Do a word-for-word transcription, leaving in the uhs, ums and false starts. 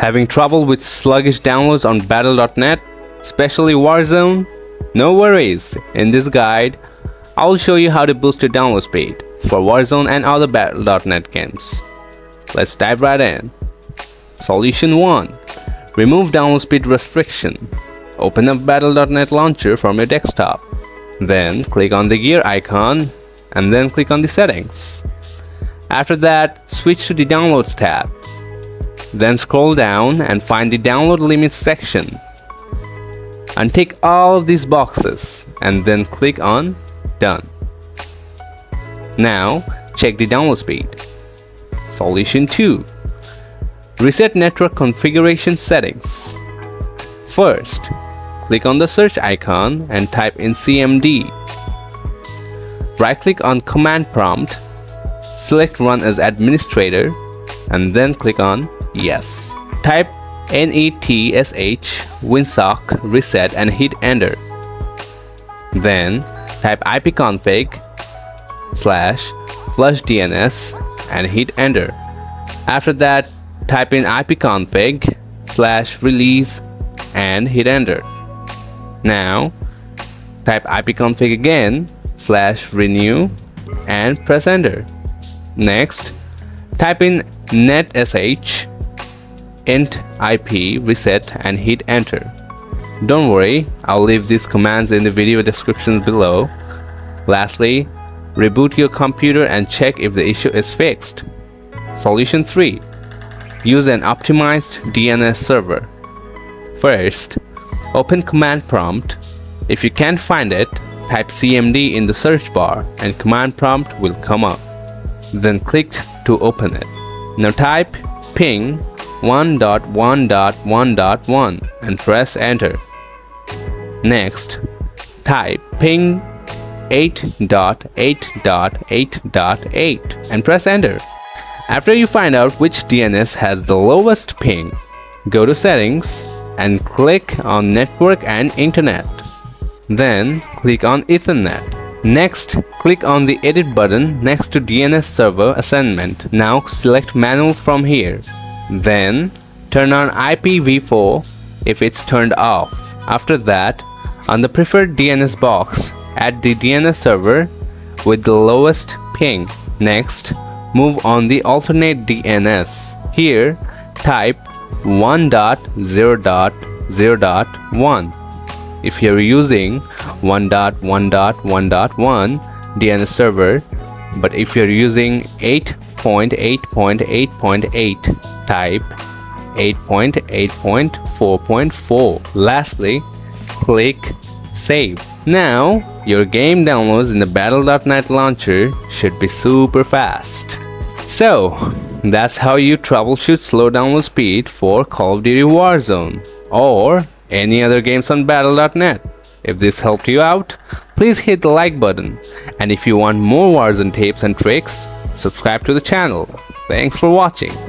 Having trouble with sluggish downloads on Battle dot net, especially Warzone? No worries, in this guide, I'll show you how to boost your download speed for Warzone and other Battle dot net games. Let's dive right in. Solution one. Remove download speed restriction. Open up Battle dot net launcher from your desktop. Then click on the gear icon and then click on the settings. After that, switch to the downloads tab. Then scroll down and find the download limits section. Untick all of these boxes and then click on done. Now check the download speed. Solution two. Reset network configuration settings. First, click on the search icon and type in C M D. Right click on command prompt, select run as administrator and then click on yes. Type netsh winsock reset and hit enter. Then type ipconfig slash flushdns and hit enter. After that, type in ipconfig slash release and hit enter. Now type ipconfig again slash renew and press enter. Next, type in netsh int ip reset and hit enter. Don't worry, I'll leave these commands in the video description below. Lastly, reboot your computer and check if the issue is fixed. Solution three. Use an optimized D N S server. First, open command prompt. If you can't find it, type C M D in the search bar and command prompt will come up. Then click to open it. Now type ping one dot one dot one dot one and press enter. Next, type ping eight dot eight dot eight dot eight and press enter. After you find out which D N S has the lowest ping, go to settings and click on network and internet. Then click on Ethernet. Next, click on the edit button next to D N S server assignment. Now select manual from here. Then turn on I P v four if it's turned off. After that, on the preferred D N S box, add the D N S server with the lowest ping. Next, move on the alternate D N S. Here, type one dot zero dot zero dot one. If you're using one dot one dot one dot one D N S server, but if you're using eight dot eight dot eight dot eight, type eight dot eight dot four dot four. Lastly, click save. Now your game downloads in the Battle dot net launcher should be super fast. So that's how you troubleshoot slow download speed for Call of Duty Warzone or any other games on Battle dot net. If this helped you out, please hit the like button. And if you want more Warzone tips and tricks, subscribe to the channel. Thanks for watching.